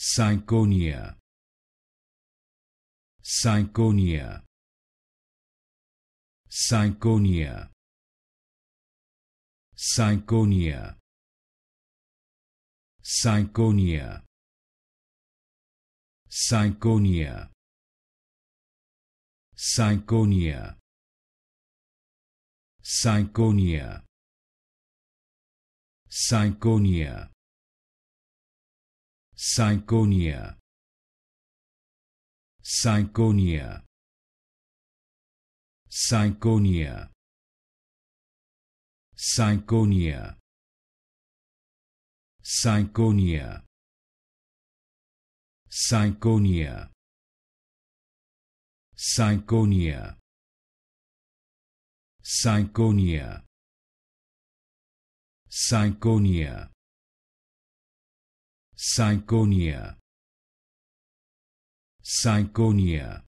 Syconia, Syconia, Syconia, Syconia, Syconia, Syconia, Syconia, Syconia, Syconia, Syconia, Syconia, Syconia, Syconia, Syconia, Syconia, Syconia, Syconia, Syconia, Syconia, Syconia,